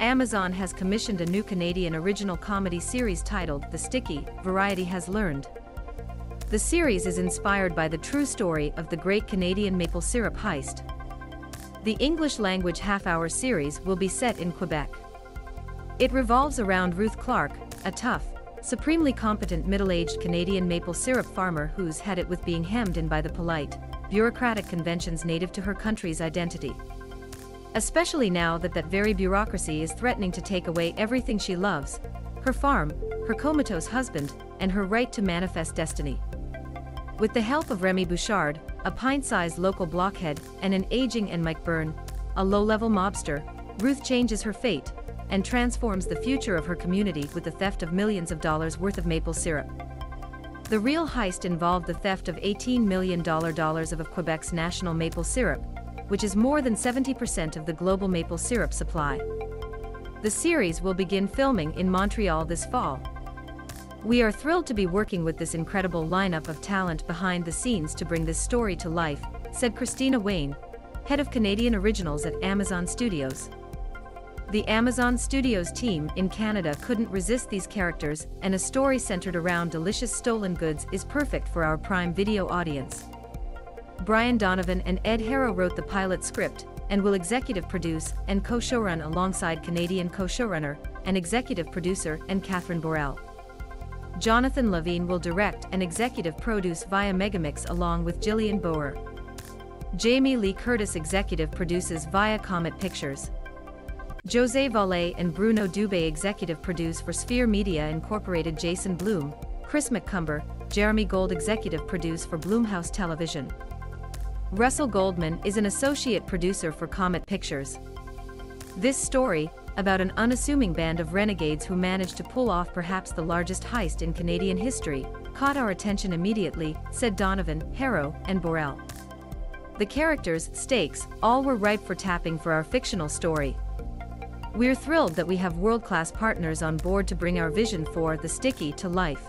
Amazon has commissioned a new Canadian original comedy series titled The Sticky, Variety has learned. The series is inspired by the true story of the Great Canadian Maple Syrup Heist. The English-language half-hour series will be set in Quebec. It revolves around Ruth Clarke, a tough, supremely competent middle-aged Canadian maple syrup farmer who's had it with being hemmed in by the polite, bureaucratic conventions native to her country's identity. Especially now that that very bureaucracy is threatening to take away everything she loves, her farm, her comatose husband, and her right to manifest destiny. With the help of Remy Bouchard, a pint-sized local blockhead, and an aging and Mike Byrne, a low-level mobster, Ruth changes her fate and transforms the future of her community with the theft of millions of dollars worth of maple syrup. The real heist involved the theft of $18 million of Quebec's national maple syrup, which is more than 70% of the global maple syrup supply. The series will begin filming in Montreal this fall. We are thrilled to be working with this incredible lineup of talent behind the scenes to bring this story to life, said Christina Wayne, head of Canadian Originals at Amazon Studios. The Amazon Studios team in Canada couldn't resist these characters, and a story centered around delicious stolen goods is perfect for our Prime Video audience. Brian Donovan and Ed Herro wrote the pilot script and will executive produce and co-showrun alongside Canadian co-showrunner and executive producer and Kathryn Borrell. Jonathan Levine will direct and executive produce via Megamix along with Gillian Boer. Jamie Lee Curtis executive produces via Comet Pictures. Josée Vallée and Bruno Dubé executive produce for Sphere Media Incorporated. Jason Blum, Chris McCumber, Jeremy Gold executive produce for Blumhouse Television. Russell Goldman is an associate producer for Comet Pictures. This story, about an unassuming band of renegades who managed to pull off perhaps the largest heist in Canadian history, caught our attention immediately, said Donovan, Herro, and Borrell. The characters, stakes, all were ripe for tapping for our fictional story. We're thrilled that we have world-class partners on board to bring our vision for The Sticky to life.